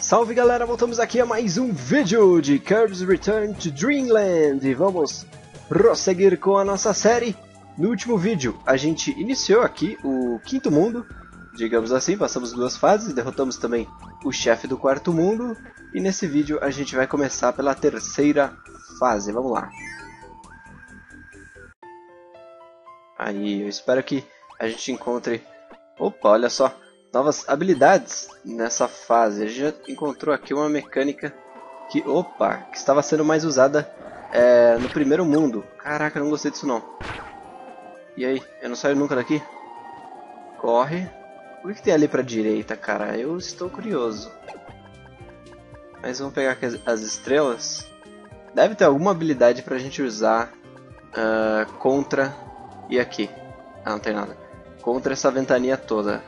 Salve galera, voltamos aqui a mais um vídeo de Kirby's Return to Dream Land e vamos prosseguir com a nossa série. No último vídeo a gente iniciou aqui o quinto mundo, digamos assim, passamos duas fases, derrotamos também o chefe do quarto mundo e nesse vídeo a gente vai começar pela terceira fase, vamos lá. Aí, eu espero que a gente encontre, opa, olha só, novas habilidades nessa fase. A gente já encontrou aqui uma mecânica que, opa, que estava sendo mais usada no primeiro mundo. Caraca, não gostei disso não. E aí, eu não saio nunca daqui? Corre. O que tem ali pra direita, cara? Eu estou curioso. Mas vamos pegar aqui as estrelas. Deve ter alguma habilidade pra gente usar contra... E aqui? Ah, não tem nada. Contra essa ventania toda.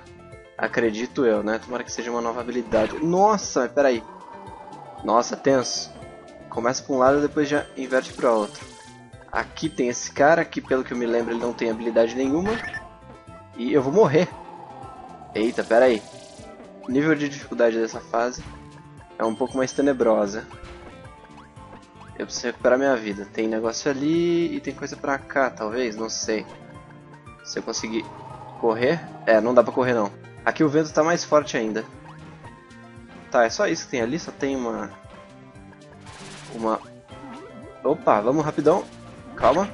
Acredito eu, né? Tomara que seja uma nova habilidade. Nossa, peraí. Nossa, tenso. Começa pra um lado e depois já inverte pra outro. Aqui tem esse cara, que pelo que eu me lembro ele não tem habilidade nenhuma. E eu vou morrer. Eita, peraí. O nível de dificuldade dessa fase é um pouco mais tenebrosa. Eu preciso recuperar minha vida. Tem negócio ali e tem coisa pra cá, talvez? Não sei. Se eu conseguir correr... É, não dá pra correr não. Aqui o vento tá mais forte ainda. Tá, é só isso que tem ali? Só tem uma... Opa, vamos rapidão. Calma.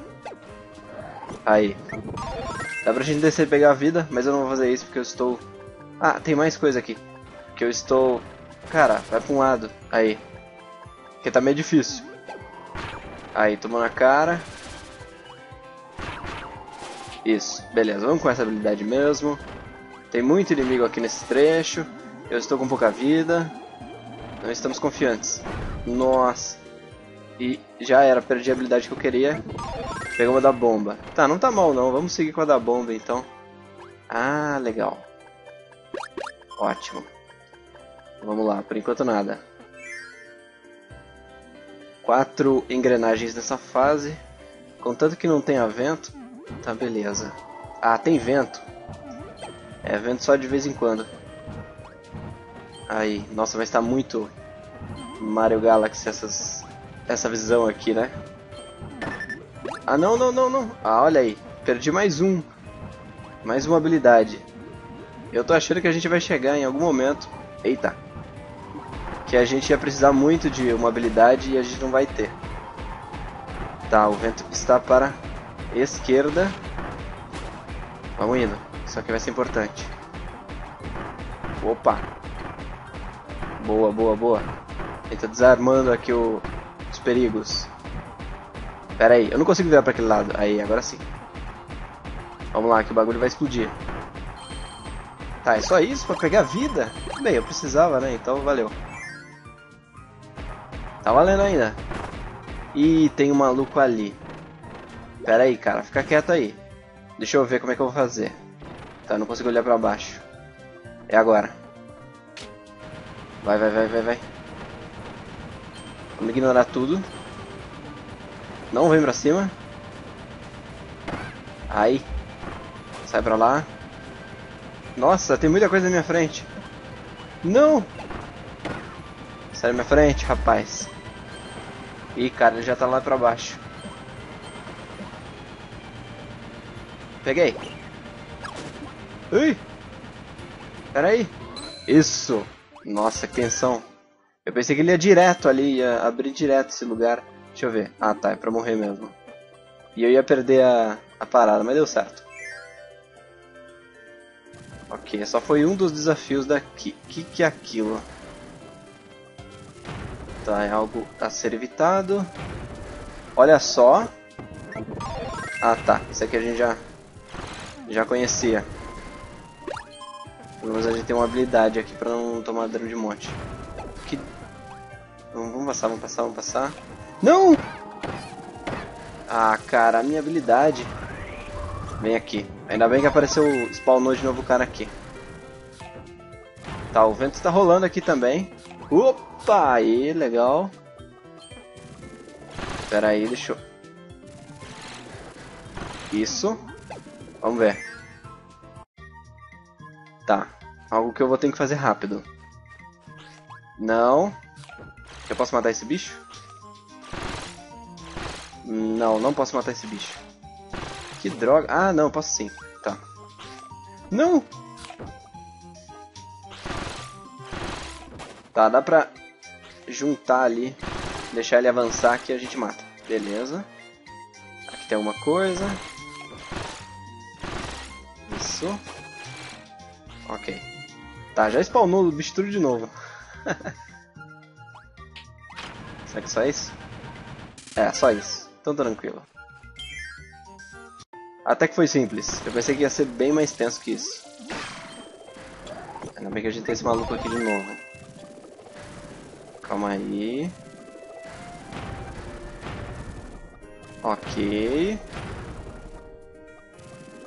Aí. Dá pra gente descer e pegar a vida, mas eu não vou fazer isso porque eu estou... Ah, tem mais coisa aqui. Que eu estou... Cara, vai pra um lado. Aí. Porque tá meio difícil. Aí, tomou na cara. Isso, beleza. Vamos com essa habilidade mesmo. Tem muito inimigo aqui nesse trecho. Eu estou com pouca vida. Não estamos confiantes. Nossa. E já era, perdi a habilidade que eu queria. Pegou uma da bomba. Tá, não tá mal não. Vamos seguir com a da bomba então. Ah, legal. Ótimo. Vamos lá, por enquanto nada. 4 engrenagens nessa fase, contanto que não tenha vento, tá beleza. Ah, tem vento. É, vento só de vez em quando. Aí, nossa, mas tá muito Mario Galaxy essa visão aqui, né? Ah, não, não, não, não. Ah, olha aí, perdi mais uma habilidade. Eu tô achando que a gente vai chegar em algum momento. Eita. Que a gente ia precisar muito de uma habilidade e a gente não vai ter. Tá, o vento está para a esquerda. Vamos indo. Isso aqui vai ser importante. Opa. Boa, boa, boa. Ele tá desarmando aqui os perigos. Pera aí, eu não consigo virar para aquele lado. Aí, agora sim. Vamos lá, que o bagulho vai explodir. Tá, é só isso para pegar vida? Bem, eu precisava, né? Então valeu. Tá valendo ainda. Ih, tem um maluco ali. Pera aí, cara. Fica quieto aí. Deixa eu ver como é que eu vou fazer. Tá, não consigo olhar pra baixo. É agora. Vai, vai, vai, vai, vai. Vamos ignorar tudo. Não vem pra cima. Aí. Sai pra lá. Nossa, tem muita coisa na minha frente. Não! Sai da minha frente, rapaz. Ih, cara, ele já tá lá pra baixo. Peguei. Ui! Pera aí. Isso. Nossa, que tensão. Eu pensei que ele ia direto ali, ia abrir direto esse lugar. Deixa eu ver. Ah, tá, é pra morrer mesmo. E eu ia perder a parada, mas deu certo. Ok, só foi um dos desafios daqui. Que é aquilo? Tá, é algo a ser evitado. Olha só. Ah, tá. Isso aqui a gente já conhecia. Pelo menos a gente tem uma habilidade aqui pra não tomar dano de monte. Que... Vamos passar, vamos passar, vamos passar. Não! Ah, cara, a minha habilidade. Vem aqui. Ainda bem que apareceu, spawnou de novo o cara aqui. Tá, o vento tá rolando aqui também. Opa, aí, legal. Pera aí, deixa eu... Isso. Vamos ver. Tá, algo que eu vou ter que fazer rápido. Não. Eu posso matar esse bicho? Não, não posso matar esse bicho. Que droga. Ah, não, posso sim. Tá. Não! Tá, dá pra juntar ali. Deixar ele avançar que a gente mata. Beleza. Aqui tem alguma coisa. Isso. Ok. Tá, já spawnou o bicho tudo de novo. Será que só isso? É, só isso. Então tranquilo. Até que foi simples. Eu pensei que ia ser bem mais tenso que isso. Ainda bem que a gente tem esse maluco aqui de novo. Calma aí. Ok.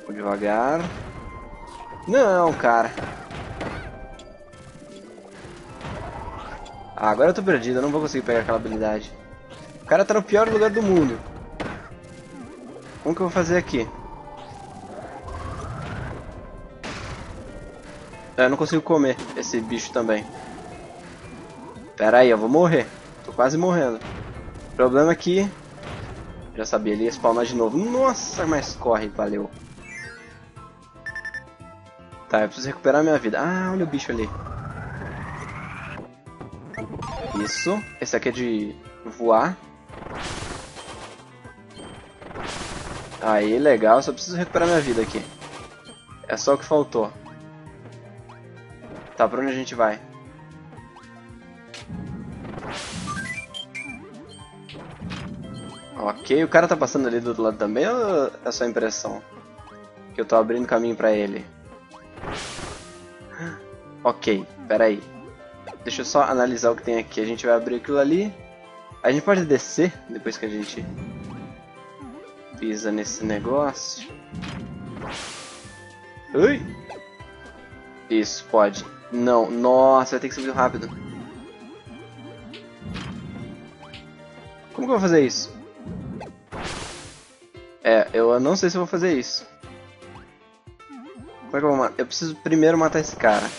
Vou devagar. Não, cara. Ah, agora eu tô perdido. Eu não vou conseguir pegar aquela habilidade. O cara tá no pior lugar do mundo. Como que eu vou fazer aqui? Eu não consigo comer esse bicho também. Pera aí, eu vou morrer. Tô quase morrendo. O problema é que... já sabia, ele ia spawnar de novo. Nossa, mas corre, valeu. Tá, eu preciso recuperar minha vida. Ah, olha o bicho ali. Isso. Esse aqui é de voar. Aí, legal. Eu só preciso recuperar minha vida aqui. É só o que faltou. Tá, pra onde a gente vai? Ok, o cara tá passando ali do outro lado também ou é só impressão? Que eu tô abrindo caminho pra ele. Ok, peraí. Deixa eu só analisar o que tem aqui. A gente vai abrir aquilo ali. A gente pode descer depois que a gente pisa nesse negócio. Ui! Isso, pode. Não, nossa, vai ter que subir rápido. Como que eu vou fazer isso? É, eu não sei se eu vou fazer isso. Como é que eu vou matar? Eu preciso primeiro matar esse cara.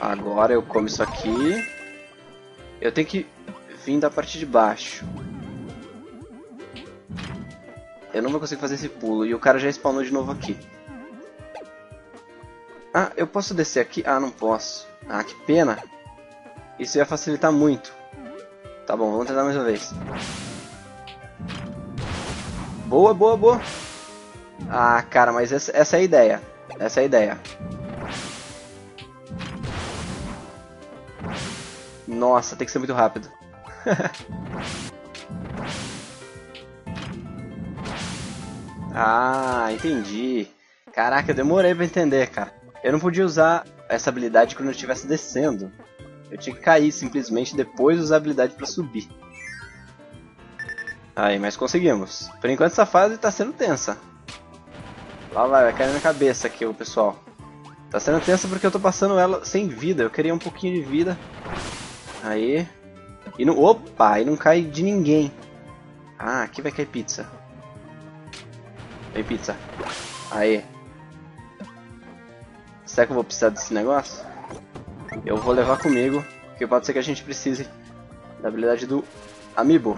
Agora eu como isso aqui. Eu tenho que vir da parte de baixo. Eu não vou conseguir fazer esse pulo. E o cara já spawnou de novo aqui. Ah, eu posso descer aqui? Ah, não posso. Ah, que pena. Isso ia facilitar muito. Tá bom, vamos tentar mais uma vez. Boa, boa, boa. Ah, cara, mas essa é a ideia. Essa é a ideia. Nossa, tem que ser muito rápido. Ah, entendi. Caraca, eu demorei pra entender, cara. Eu não podia usar essa habilidade quando eu estivesse descendo. Eu tinha que cair simplesmente, depois usar a habilidade pra subir. Aí, mas conseguimos. Por enquanto essa fase tá sendo tensa. Lá vai cair na cabeça aqui o pessoal. Tá sendo tensa porque eu tô passando ela sem vida. Eu queria um pouquinho de vida. Aí. E não... opa! E não cai de ninguém. Ah, aqui vai cair pizza. Vem pizza. Aí. Será que eu vou precisar desse negócio? Eu vou levar comigo, porque pode ser que a gente precise da habilidade do Amiibo.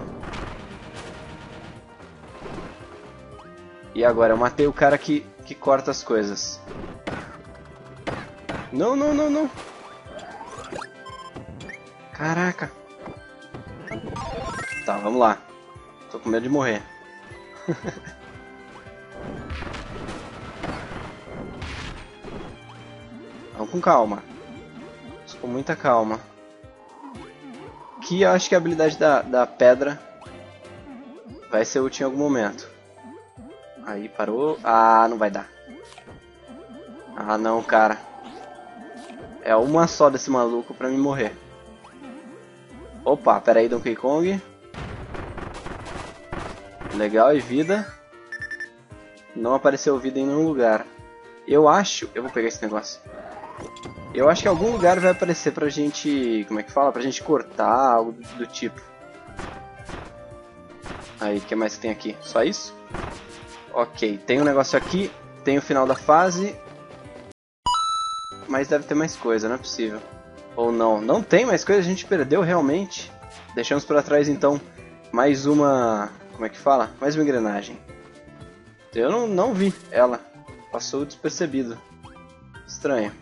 E agora, eu matei o cara que corta as coisas. Não, não, não, não. Caraca. Tá, vamos lá. Tô com medo de morrer. Vamos com calma. Com muita calma. Que eu acho que a habilidade da pedra vai ser útil em algum momento. Aí, parou. Ah, não vai dar. Ah, não, cara. É uma só desse maluco pra me morrer. Opa, pera aí, Donkey Kong. Legal, e vida. Não apareceu vida em nenhum lugar. Eu acho... eu vou pegar esse negócio. Eu acho que em algum lugar vai aparecer pra gente... como é que fala? Pra gente cortar, algo do tipo. Aí, o que mais que tem aqui? Só isso? Ok, tem um negócio aqui. Tem o final da fase. mas deve ter mais coisa, não é possível. Ou não, não tem mais coisa, a gente perdeu realmente. Deixamos pra trás então mais uma... como é que fala? Mais uma engrenagem. Eu não vi ela. Passou despercebido. Estranho.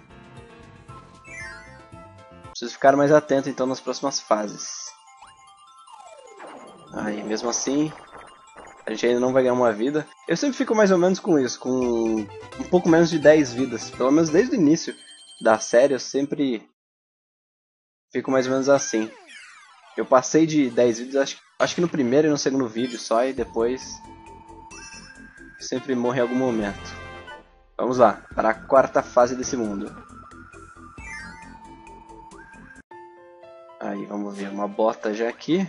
Preciso ficar mais atento então nas próximas fases. Aí, mesmo assim, a gente ainda não vai ganhar uma vida. Eu sempre fico mais ou menos com isso, com um pouco menos de 10 vidas. Pelo menos desde o início da série eu sempre fico mais ou menos assim. Eu passei de 10 vidas, acho que no primeiro e no segundo vídeo só, e depois sempre morro em algum momento. Vamos lá, para a quarta fase desse mundo. Aí, vamos ver, uma bota já aqui.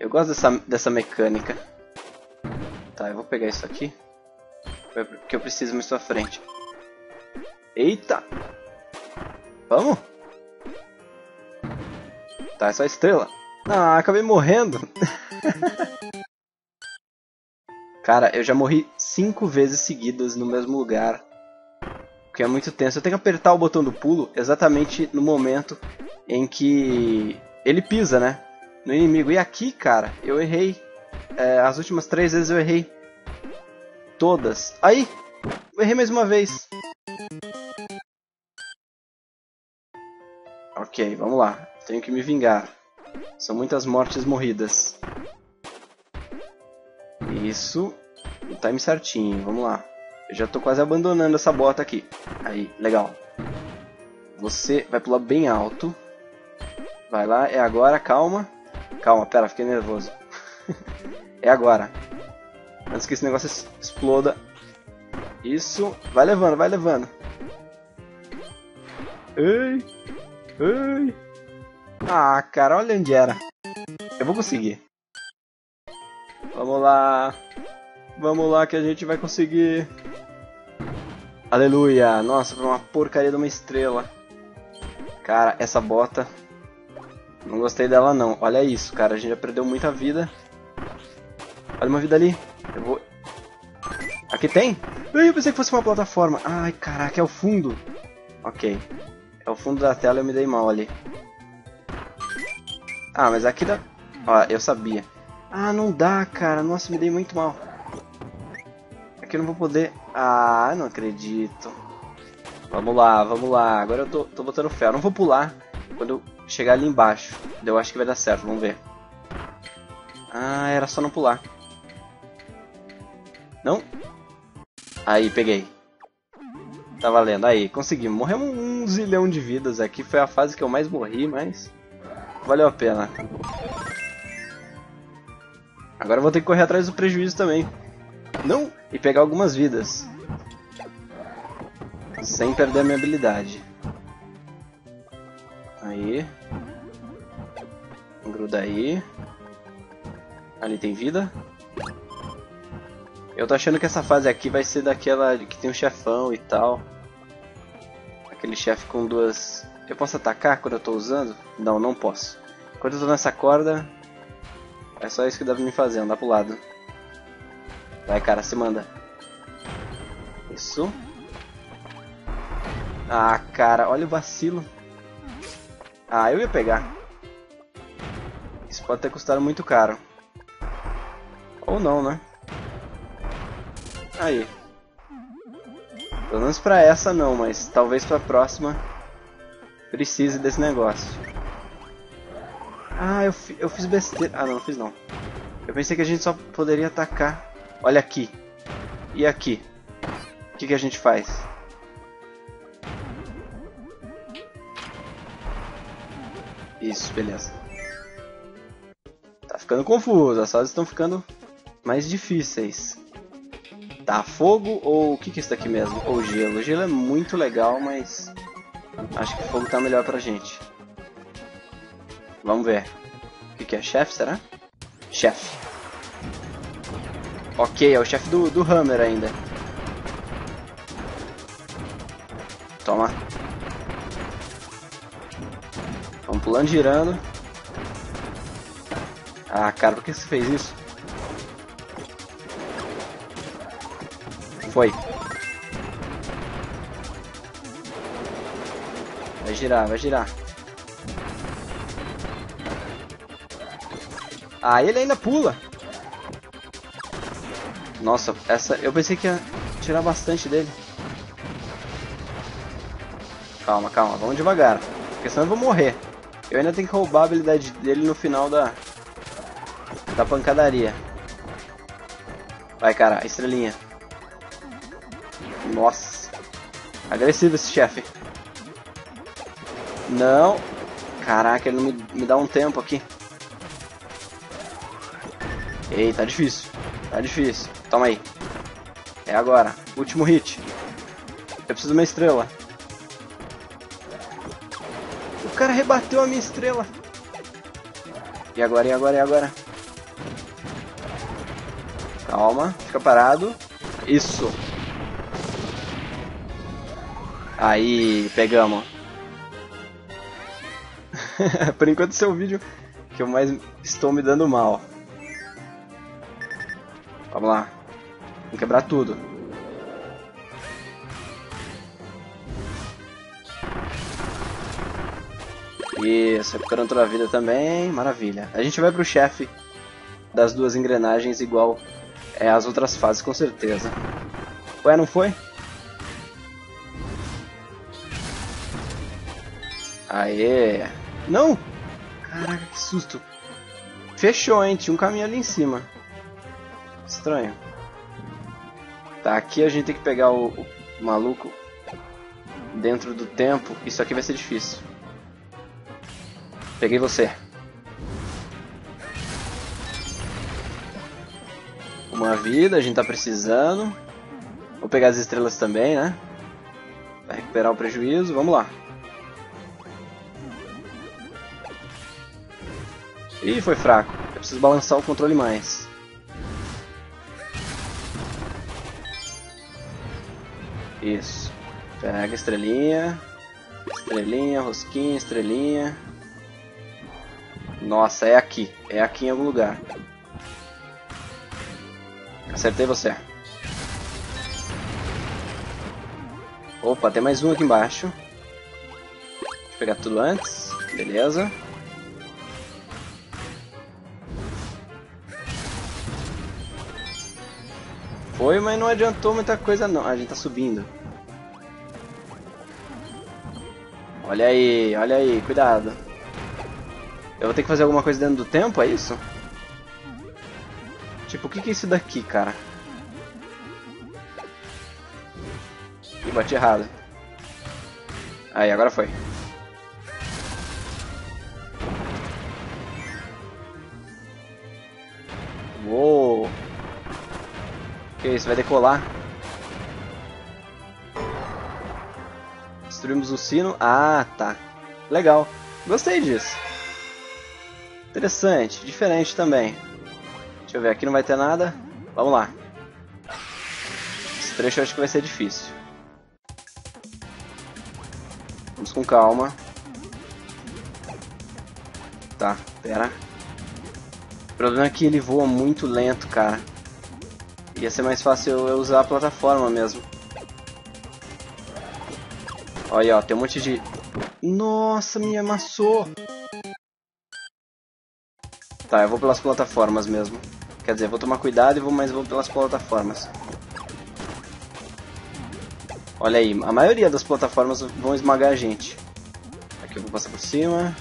Eu gosto dessa mecânica. Tá, eu vou pegar isso aqui, porque eu preciso mais pra frente. Eita! Vamos? Tá, é só estrela. Ah, acabei morrendo. Cara, eu já morri 5 vezes seguidas no mesmo lugar, o que é muito tenso. Eu tenho que apertar o botão do pulo exatamente no momento em que ele pisa, né, no inimigo. E aqui, cara, eu errei. As últimas 3 vezes eu errei. Todas. Aí! Eu errei mais uma vez. Ok, vamos lá. Tenho que me vingar. São muitas mortes morridas. Isso. O time certinho. Vamos lá. Eu já tô quase abandonando essa bota aqui. Aí, legal. Você vai pular bem alto. Vai lá. É agora. Calma. Calma, pera. Fiquei nervoso. É agora. Antes que esse negócio exploda. Isso. Vai levando, vai levando. Ei. Ei. Ah, cara, olha onde era. Eu vou conseguir. Vamos lá. Vamos lá que a gente vai conseguir. Aleluia. Nossa, foi uma porcaria de uma estrela. Cara, essa bota, não gostei dela não. Olha isso, cara. A gente já perdeu muita vida. Olha uma vida ali. Eu vou... Aqui tem? Eu pensei que fosse uma plataforma. Ai, caraca, é o fundo. Ok. É o fundo da tela e eu me dei mal ali. Ah, mas aqui dá... Ó, eu sabia. Ah, não dá, cara. Nossa, me dei muito mal. Aqui eu não vou poder... Ah, não acredito. Vamos lá. Agora eu tô botando ferro. Não vou pular quando eu chegar ali embaixo. Eu acho que vai dar certo, vamos ver. Ah, era só não pular. Não? Aí, peguei. Tá valendo. Aí, conseguimos. Morremos um zilhão de vidas aqui. Foi a fase que eu mais morri, mas... valeu a pena. Agora eu vou ter que correr atrás do prejuízo também. Não! E pegar algumas vidas. Sem perder a minha habilidade. Aí. Gruda aí. Ali tem vida. Eu tô achando que essa fase aqui vai ser daquela que tem um chefão e tal. Aquele chefe com duas... Eu posso atacar quando eu tô usando? Não, não posso. Quando eu tô nessa corda, é só isso que deve me fazer, andar pro lado. Vai, cara, se manda. Isso. Ah, cara, olha o vacilo. Ah, eu ia pegar. Isso pode ter custado muito caro. Ou não, né? Aí. Pelo menos pra essa não, mas talvez pra próxima... precise desse negócio. Ah, eu fiz besteira. Ah, não fiz não. Eu pensei que a gente só poderia atacar. Olha aqui. E aqui. O que a gente faz? Isso, beleza. Tá ficando confuso. As fases estão ficando mais difíceis. Tá, fogo ou o que é isso daqui mesmo? Ou gelo. O gelo é muito legal, mas... acho que o fogo tá melhor pra gente. Vamos ver. O que é? Chefe, será? Chefe. Ok, é o chefe do Hammer ainda. Toma. Vamos pulando, girando. Ah, cara, por que você fez isso? Foi. girar, vai girar. Ah, ele ainda pula. Nossa, essa... eu pensei que ia tirar bastante dele. Calma, calma, vamos devagar. Porque senão eu vou morrer. Eu ainda tenho que roubar a habilidade dele no final da pancadaria. Vai, cara, estrelinha. Nossa. Agressivo esse chefe. Não. Caraca, ele não me dá um tempo aqui. Ei, tá difícil. Tá difícil. Toma aí. É agora. Último hit. Eu preciso de uma estrela. O cara rebateu a minha estrela. E agora, e agora, e agora? Calma. Fica parado. Isso. Aí, pegamos. Por enquanto esse é o vídeo que eu mais estou me dando mal. Vamos lá. Vamos quebrar tudo. Isso, recuperando toda a vida também. Maravilha. A gente vai pro chefe das duas engrenagens igual as outras fases, com certeza. Ué, não foi? Aê! Não! Caraca, que susto! Fechou, hein? Tinha um caminho ali em cima. Estranho. Tá, aqui a gente tem que pegar o maluco dentro do tempo. Isso aqui vai ser difícil. Peguei você. Uma vida, a gente tá precisando. Vou pegar as estrelas também, né? Vai recuperar o prejuízo, vamos lá. Ih, foi fraco. Eu preciso balançar o controle mais. Isso. Pega estrelinha. Estrelinha, rosquinha, estrelinha. Nossa, é aqui. É aqui em algum lugar. Acertei você. Opa, tem mais um aqui embaixo. Deixa eu pegar tudo antes. Beleza. Foi, mas não adiantou muita coisa não. A gente tá subindo. Olha aí, olha aí. Cuidado. Eu vou ter que fazer alguma coisa dentro do tempo, é isso? Tipo, o que é isso daqui, cara? Ih, bati errado. Aí, agora foi. Uou. Que isso, vai decolar. Destruímos o sino. Ah, tá. Legal. Gostei disso. Interessante. Diferente também. Deixa eu ver. Aqui não vai ter nada. Vamos lá. Esse trecho eu acho que vai ser difícil. Vamos com calma. Tá, pera. O problema é que ele voa muito lento, cara. Ia ser mais fácil eu usar a plataforma mesmo. Olha aí, ó, tem um monte de... Nossa, me amassou! Tá, eu vou pelas plataformas mesmo. Quer dizer, vou tomar cuidado, mas vou pelas plataformas. Olha aí, a maioria das plataformas vão esmagar a gente. Aqui eu vou passar por cima.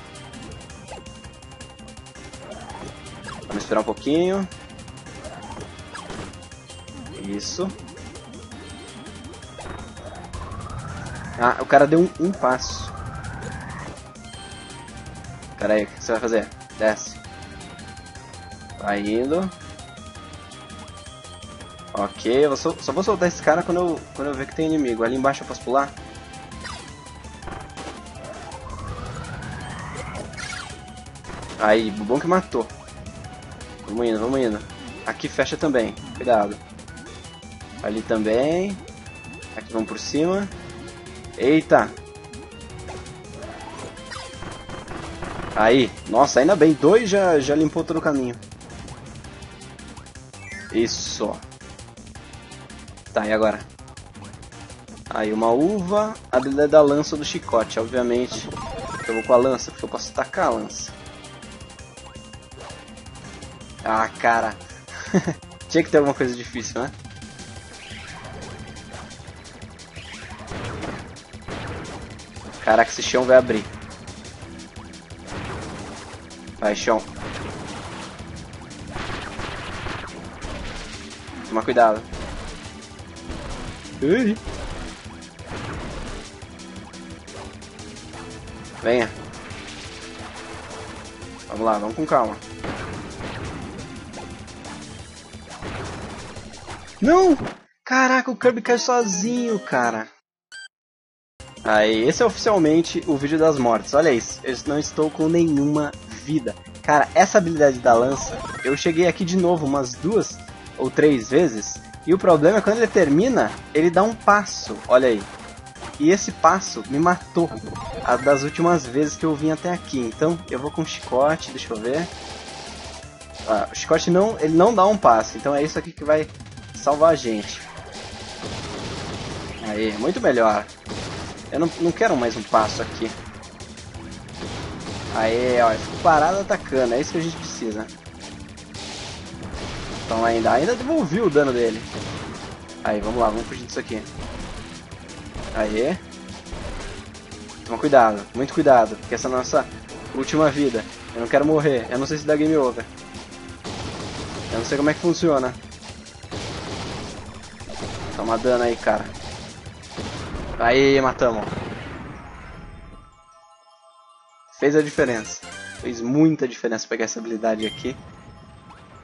Vamos esperar um pouquinho. Isso. Ah, o cara deu um passo. Pera aí, o que você vai fazer? Desce. Tá indo. Ok, eu só vou soltar esse cara quando eu ver que tem inimigo. Ali embaixo eu posso pular? Aí, bom que matou. Vamos indo, vamos indo. Aqui fecha também, cuidado. Ali também. Aqui vamos por cima. Eita. Aí. Nossa, ainda bem. 2 já limpou todo o caminho. Isso. Tá, e agora? Aí uma uva, a habilidade da lança ou do chicote, obviamente. Eu vou com a lança, porque eu posso tacar a lança. Ah, cara. Tinha que ter alguma coisa difícil, né? Caraca, esse chão vai abrir. Vai, chão. Toma cuidado. Ui. Venha. Vamos lá, vamos com calma. Não! Caraca, o Kirby caiu sozinho, cara. Aí, esse é oficialmente o vídeo das mortes. Olha isso, eu não estou com nenhuma vida. Cara, essa habilidade da lança, eu cheguei aqui de novo umas 2 ou 3 vezes. E o problema é quando ele termina, ele dá um passo, olha aí. E esse passo me matou das últimas vezes que eu vim até aqui. Então, eu vou com o chicote, deixa eu ver. Ah, o chicote não, ele não dá um passo, então é isso aqui que vai salvar a gente. Aí, muito melhor. Eu não quero mais um passo aqui. Aê, ó, eu fico parado atacando, é isso que a gente precisa. Então ainda devolvi o dano dele. Aí, vamos lá, vamos fugir disso aqui. Aê. Toma cuidado, muito cuidado, porque essa é a nossa última vida. Eu não quero morrer, eu não sei se dá game over. Eu não sei como é que funciona. Toma dano aí, cara. Aí, matamos. Fez a diferença. Fez muita diferença pegar essa habilidade aqui.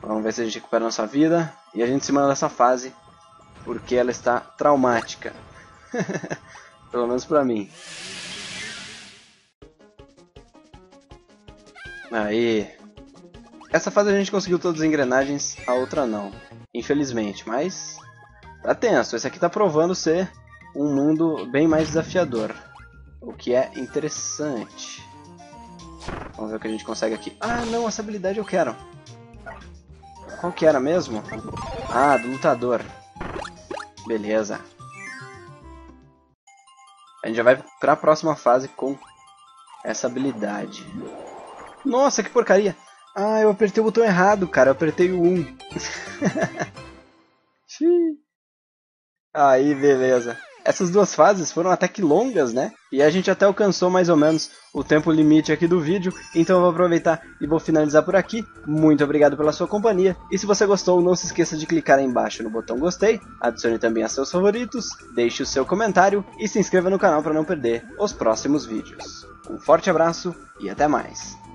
Vamos ver se a gente recupera nossa vida. E a gente se manda nessa fase, porque ela está traumática. Pelo menos pra mim. Aí. Essa fase a gente conseguiu todas as engrenagens, a outra não. Infelizmente, mas... tá tenso. Esse aqui tá provando ser um mundo bem mais desafiador, o que é interessante. Vamos ver o que a gente consegue aqui. Ah, não, essa habilidade eu quero. Qual que era mesmo? Ah, do lutador. Beleza. A gente já vai pra próxima fase com essa habilidade. Nossa, que porcaria! Ah, eu apertei o botão errado, cara. Eu apertei o 1. Aí, beleza. Essas duas fases foram até que longas, né? E a gente até alcançou mais ou menos o tempo limite aqui do vídeo, então eu vou aproveitar e vou finalizar por aqui. Muito obrigado pela sua companhia, e se você gostou, não se esqueça de clicar aí embaixo no botão gostei, adicione também a seus favoritos, deixe o seu comentário e se inscreva no canal para não perder os próximos vídeos. Um forte abraço e até mais!